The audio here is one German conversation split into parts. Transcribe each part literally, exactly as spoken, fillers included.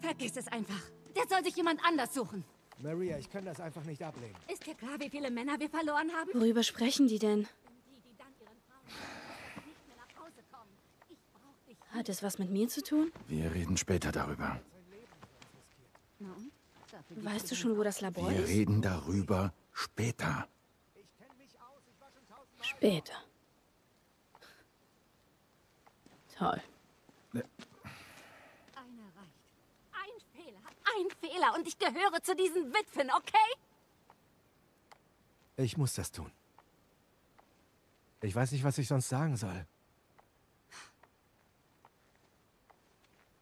Vergiss es einfach. Das soll sich jemand anders suchen. Maria, ich kann das einfach nicht ablehnen. Ist dir klar, wie viele Männer wir verloren haben? Worüber sprechen die denn? Hat es was mit mir zu tun? Wir reden später darüber. Weißt du schon, wo das Labor ist? Wir reden darüber später. Später. Toll. Ne. Ein Fehler und ich gehöre zu diesen Witwen, okay? Ich muss das tun. Ich weiß nicht, was ich sonst sagen soll.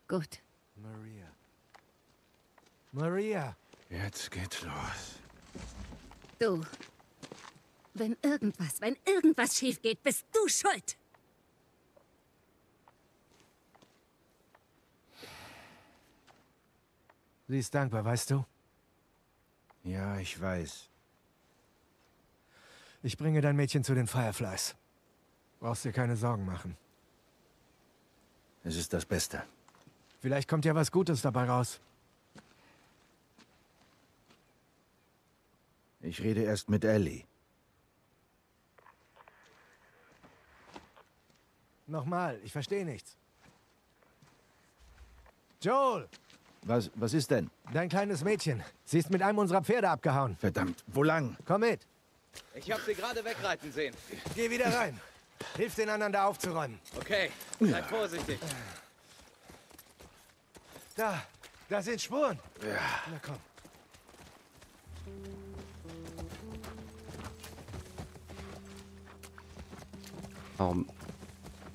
Gut. Maria. Maria! Jetzt geht's los. Du. Wenn irgendwas, wenn irgendwas schief geht, bist du schuld. Sie ist dankbar, weißt du? Ja, ich weiß. Ich bringe dein Mädchen zu den Fireflies. Brauchst dir keine Sorgen machen. Es ist das Beste. Vielleicht kommt ja was Gutes dabei raus. Ich rede erst mit Ellie. Nochmal, ich verstehe nichts. Joel! Was, was ist denn? Dein kleines Mädchen. Sie ist mit einem unserer Pferde abgehauen. Verdammt, wo lang? Komm mit. Ich hab sie gerade wegreiten sehen. Geh wieder rein. Hilf den anderen da aufzuräumen. Okay, bleib ja. vorsichtig. Da, da sind Spuren. Ja. Na komm. Warum?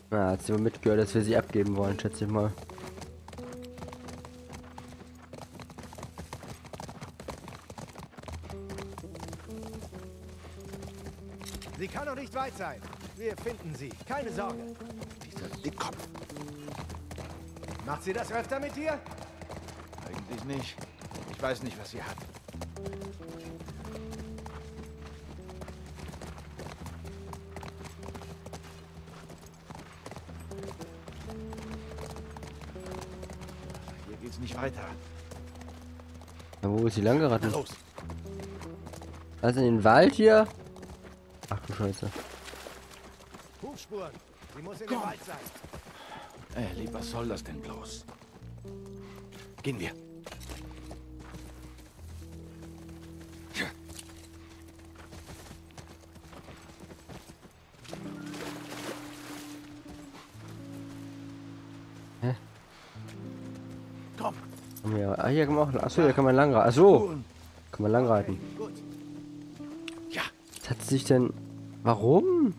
Na, hat sie wohl mitgehört, dass wir sie abgeben wollen, schätze ich mal. Sie kann doch nicht weit sein. Wir finden sie. Keine Sorge. Dieser Dickkopf. Macht sie das öfter mit dir? Eigentlich nicht. Ich weiß nicht, was sie hat. Hier geht's nicht weiter. Na, wo ist sie lang geraten? Los. Also in den Wald hier? Ach du Scheiße. Hufspuren. Sie muss in den Wald sein. Ey, was soll das denn bloß? Gehen wir. Ja. Hä? Komm. Ja, ah, hier kann man auch. Achso, hier kann man lang reiten. Achso. Kann man lang reiten. Ja. Was hat sie sich denn. Warum?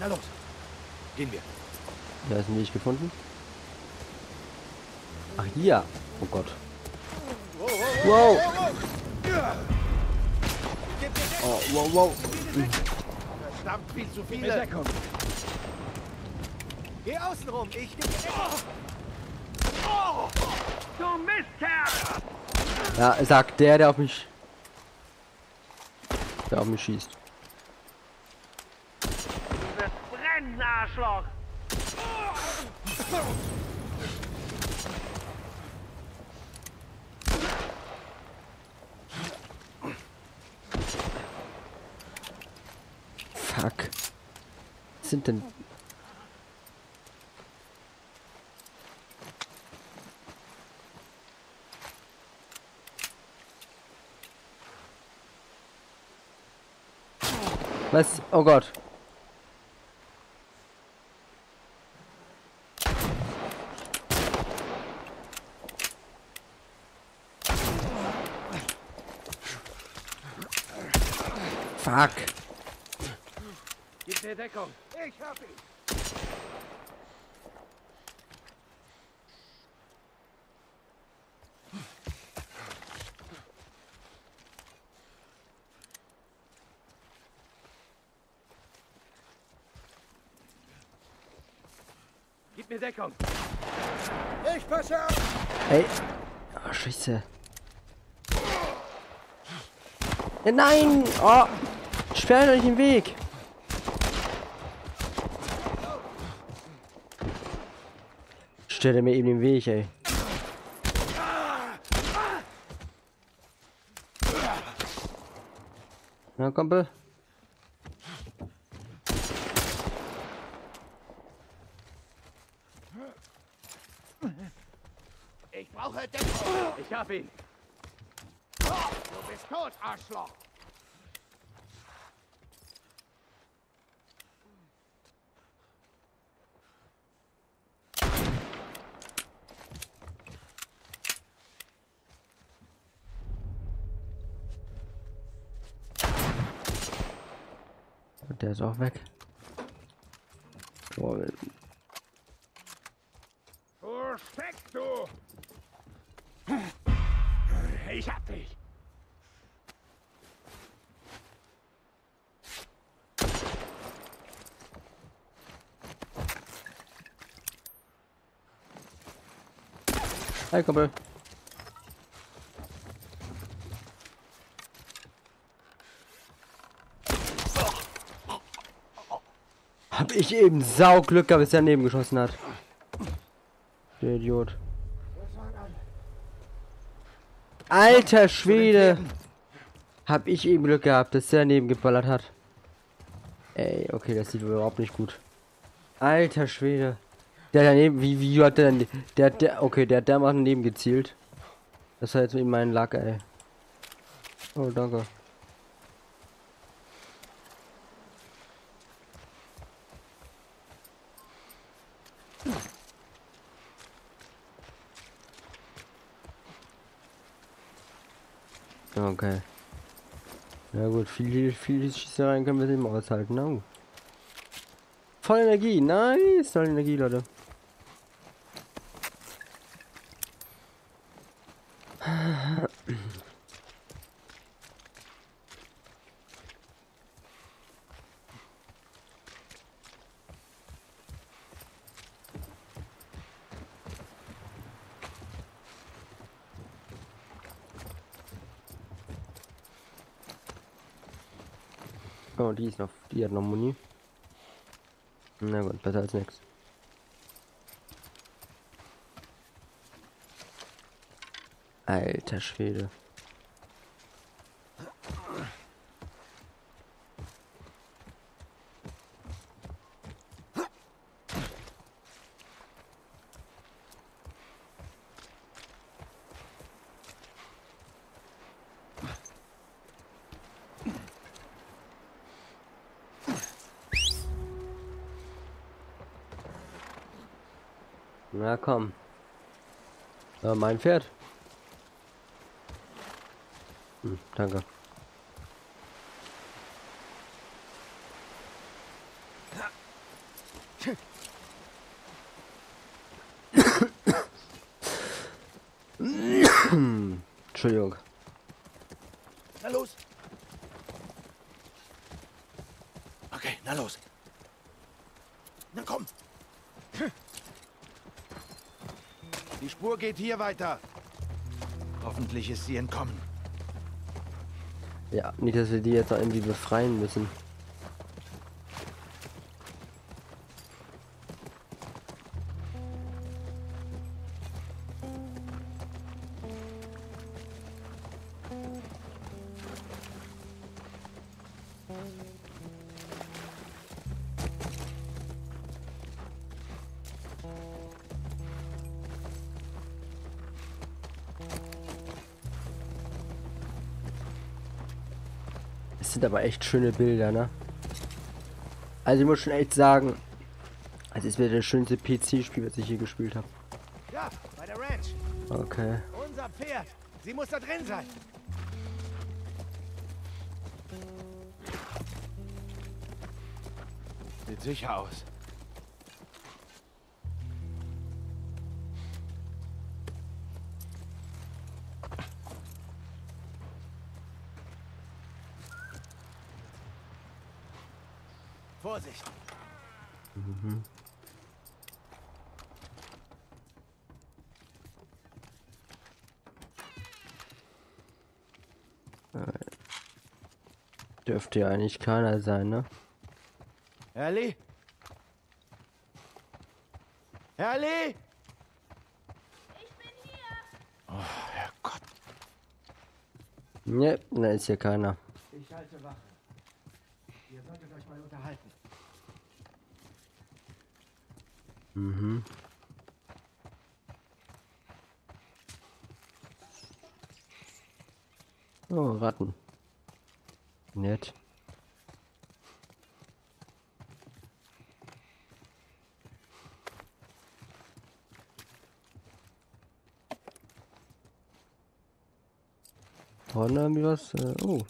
Na los, gehen wir. Da ist ein Weg gefunden. Ach hier. Oh Gott. Wow. Oh, wow, wow. Verdammt, viel zu viele. Geh außen rum. Ich geh. Oh, du Mistkerl. Ja, sagt der, der auf mich, der auf mich schießt. Arschloch. Fuck. Was sind denn... Was? Oh Gott. Fuck. Gib mir Deckung. Ich hab ihn. Gebt mir Deckung. Ich passe auf. Hey. Oh, Scheiße. Nein! Oh! Sperrt euch den Weg! Stellt mir eben den Weg, ey. Na, Kumpel. Ich brauche Deckung. Ich hab ihn. Du bist tot, Arschloch. Der ist auch weg. Boah. Wo steckst du? Ich hab dich. Hey, Kumpel. Hab ich eben Sauglück gehabt, dass er daneben geschossen hat. Der Idiot. Alter Schwede. Hab ich eben Glück gehabt, dass der daneben geballert hat. Ey, okay, das sieht überhaupt nicht gut. Alter Schwede. Der daneben, wie, wie hat der denn, der, der, okay, der hat dermaßen daneben gezielt. Das war jetzt eben mein Lack, ey. Oh, danke. Okay. Na ja, gut, viel, viel Schießereien können wir es eben aushalten. No. Voll Energie, nice, voll Energie, Leute. Oh, die ist noch, die hat noch Muni. Na gut, besser als nichts. Alter Schwede. Na komm. Äh, mein Pferd. Hm, danke. Entschuldigung. Na los. Okay, na los. Na komm. Die Spur geht hier weiter. Hoffentlich ist sie entkommen. Ja, nicht, dass wir die jetzt noch irgendwie befreien müssen. Das sind aber echt schöne Bilder, ne? Also ich muss schon echt sagen, es ist wieder das schönste P C-Spiel, was ich hier gespielt habe. Ja, bei der Ranch. Okay. Unser Pferd. Sie muss da drin sein. Sieht sicher aus. Vorsicht. Mhm. Dürfte ja eigentlich keiner sein, ne? Ellie? Ellie? Ich bin hier! Oh, Herrgott. Ne, da ist hier keiner. Ich halte Wache. Ihr solltet euch mal unterhalten. Mhm. Oh, Ratten. Nett. Vorne haben wir was. Äh, oh.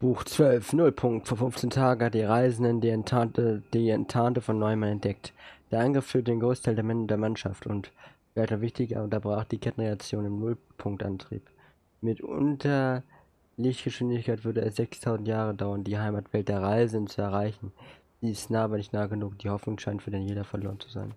Buch zwölf, Nullpunkt. Vor fünfzehn Tagen hat die Reisenden die Entente, die Entente von Neumann entdeckt. Der Angriff führte den Großteil der, der Mannschaft und, weiter wichtiger, unterbrach die Kettenreaktion im Nullpunktantrieb. Mit Unterlichtgeschwindigkeit würde es sechstausend Jahre dauern, die Heimatwelt der Reisenden zu erreichen. Sie ist nah, aber nicht nah genug. Die Hoffnung scheint für den jeder verloren zu sein.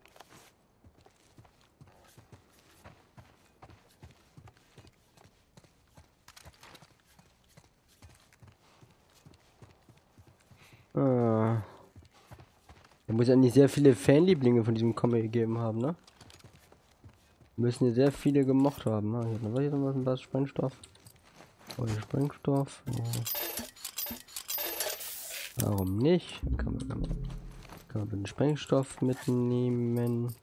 Ah. Da muss ja nicht sehr viele Fanlieblinge von diesem Comic gegeben haben, ne? Müssen ja sehr viele gemocht haben, ne? Hier noch was, ein was Sprengstoff. Oh, Sprengstoff. Oh. Warum nicht? Kann man, kann man, kann man den Sprengstoff mitnehmen.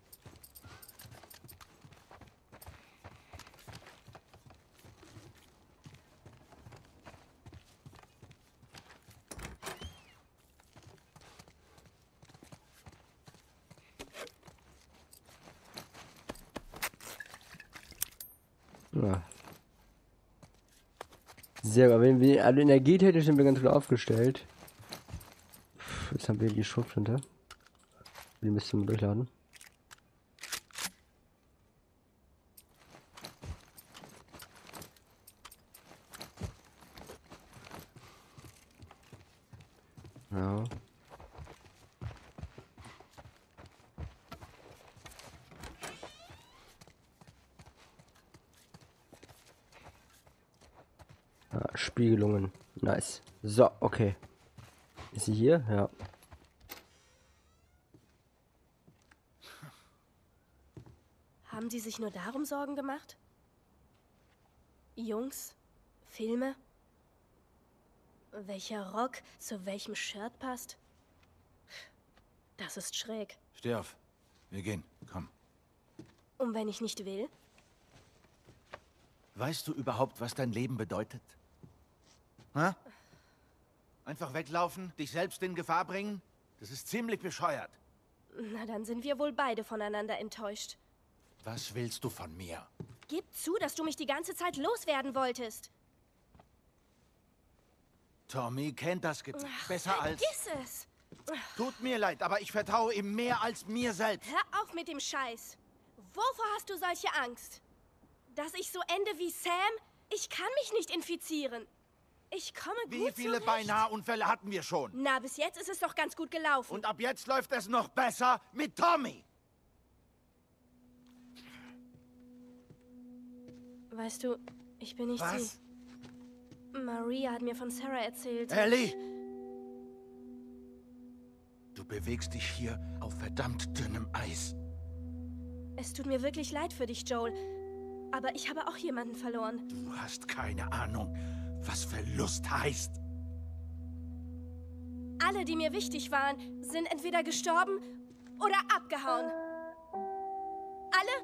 Sehr gut, wenn wir, also energietechnisch sind wir ganz gut aufgestellt. Pff, jetzt haben wir die Schrotflinte. Die müssen wir durchladen. Ja. Spiegelungen. Nice. So, okay. Ist sie hier? Ja. Haben Sie sich nur darum Sorgen gemacht? Jungs? Filme? Welcher Rock zu welchem Shirt passt? Das ist schräg. Steh auf. Wir gehen. Komm. Und wenn ich nicht will? Weißt du überhaupt, was dein Leben bedeutet? Ha? Einfach weglaufen, dich selbst in Gefahr bringen? Das ist ziemlich bescheuert. Na, dann sind wir wohl beide voneinander enttäuscht. Was willst du von mir? Gib zu, dass du mich die ganze Zeit loswerden wolltest. Tommy kennt das Gefühl besser als... Vergiss es! Tut mir leid, aber ich vertraue ihm mehr als mir selbst. Hör auf mit dem Scheiß. Wovor hast du solche Angst? Dass ich so ende wie Sam? Ich kann mich nicht infizieren. Ich komme gut zurecht. Wie viele Beinahe-Unfälle hatten wir schon? Na, bis jetzt ist es doch ganz gut gelaufen. Und ab jetzt läuft es noch besser mit Tommy. Weißt du, ich bin nicht Was? sie. Maria hat mir von Sarah erzählt. Ellie! Du bewegst dich hier auf verdammt dünnem Eis. Es tut mir wirklich leid für dich, Joel. Aber ich habe auch jemanden verloren. Du hast keine Ahnung, was Verlust heißt. Alle, die mir wichtig waren, sind entweder gestorben oder abgehauen. Alle?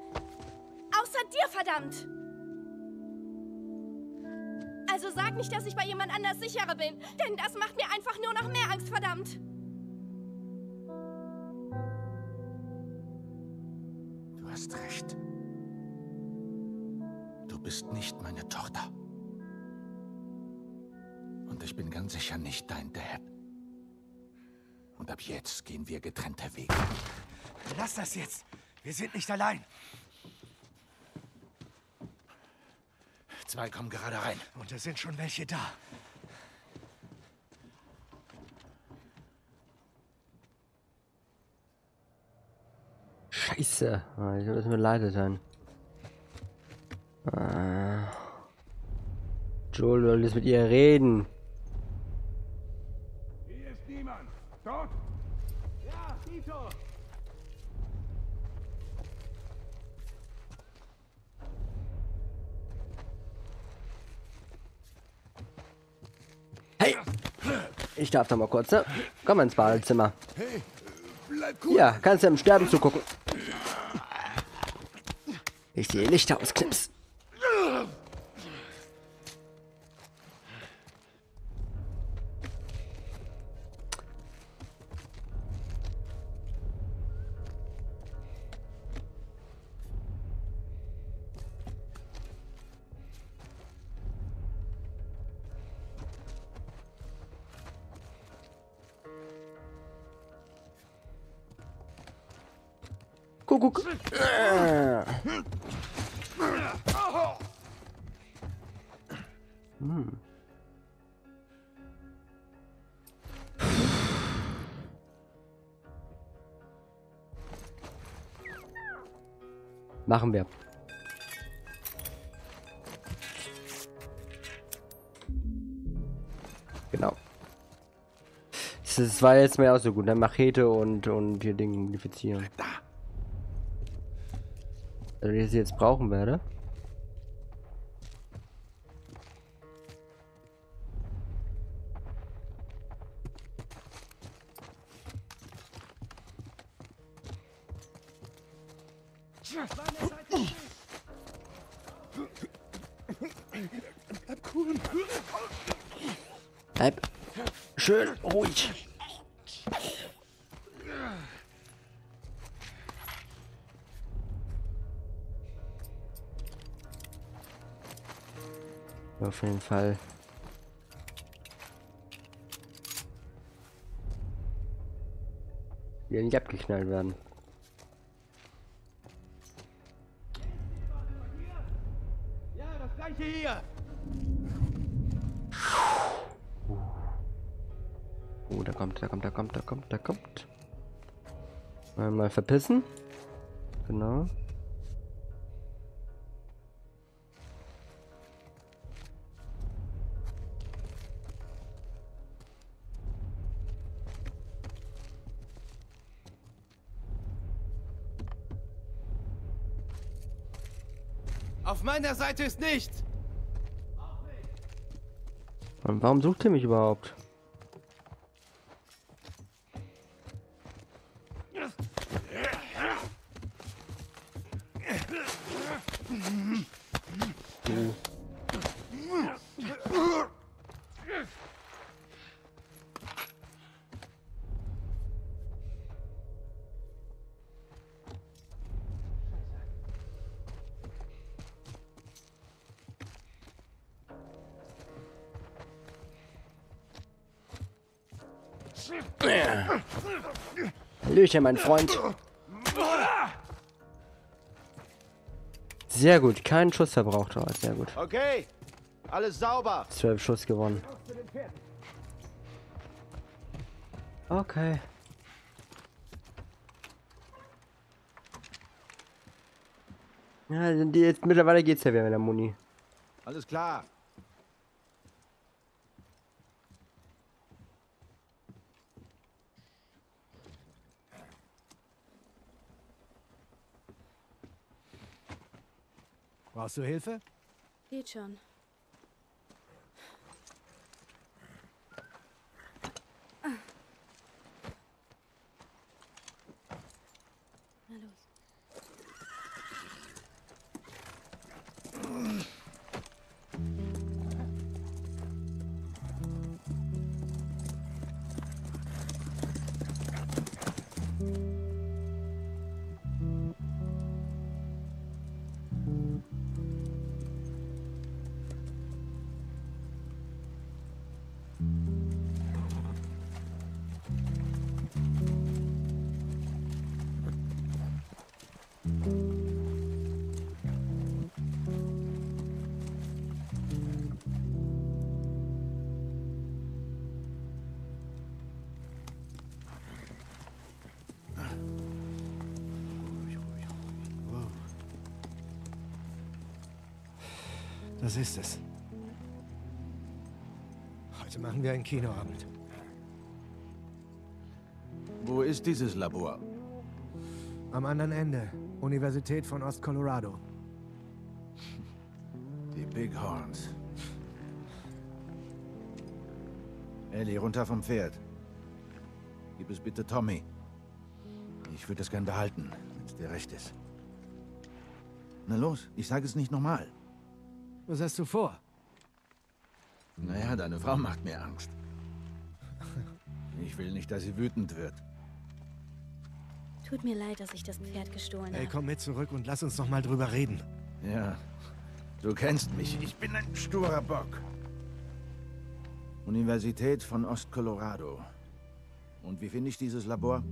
Außer dir, verdammt! Also sag nicht, dass ich bei jemand anders sicherer bin, denn das macht mir einfach nur noch mehr Angst, verdammt! Du hast recht. bist nicht meine Tochter. Und ich bin ganz sicher nicht dein Dad. Und ab jetzt gehen wir getrennte Wege. Lass das jetzt! Wir sind nicht allein! Zwei kommen gerade rein. Und es sind schon welche da. Scheiße. Ich muss mir leid sein. Ah. Joel will jetzt mit ihr reden. Hier ist niemand. Dort? Ja, Tito. Hey! Ich darf da mal kurz, ne? Komm ins Badezimmer. Hey, bleib cool. Ja, kannst du im Sterben zugucken. Ich sehe Lichter aus Clips. Guck, guck. Äh. Hm. Machen wir. Genau. Das war jetzt mir auch so gut, ne? Machete und und hier Dinge modifizieren. Wenn ich sie jetzt brauchen werde. Bleib cool. Bleib schön ruhig. Auf jeden Fall. Wir nicht abgeknallt werden. Ja, das gleiche hier. Oh, da kommt, da kommt, da kommt, da kommt, da kommt. Mal, mal verpissen. Genau. Auf meiner Seite ist nichts. Und warum sucht ihr mich überhaupt? Hallöchen, mein Freund. Sehr gut, kein Schuss verbraucht, sehr gut. Okay, alles sauber. Zwölf Schuss gewonnen. Okay. Ja, sind die jetzt mittlerweile geht's ja wieder mit der Muni. Alles klar. Brauchst du Hilfe? Geht schon. Ah. Na los. Das ist es. Heute machen wir einen Kinoabend. Wo ist dieses Labor? Am anderen Ende. Universität von Ost-Colorado. Die Bighorns. Ellie, runter vom Pferd. Gib es bitte Tommy. Ich würde das gern behalten, wenn es dir recht ist. Na los, ich sage es nicht nochmal. Was hast du vor? Naja, deine Frau macht mir Angst. Ich will nicht, dass sie wütend wird. Tut mir leid, dass ich das Pferd gestohlen habe. Ey, komm mit zurück und lass uns nochmal drüber reden. Ja, du kennst mich. Ich bin ein sturer Bock. Universität von Ost-Colorado. Und wie finde ich dieses Labor?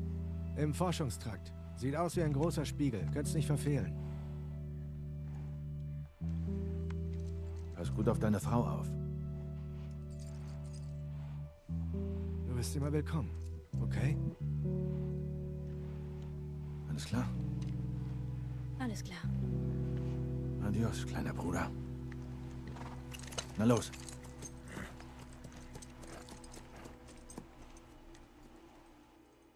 Im Forschungstrakt. Sieht aus wie ein großer Spiegel. Könnt's nicht verfehlen. Pass gut auf deine Frau auf. Du bist immer willkommen, okay? Alles klar? Alles klar. Adios, kleiner Bruder. Na los.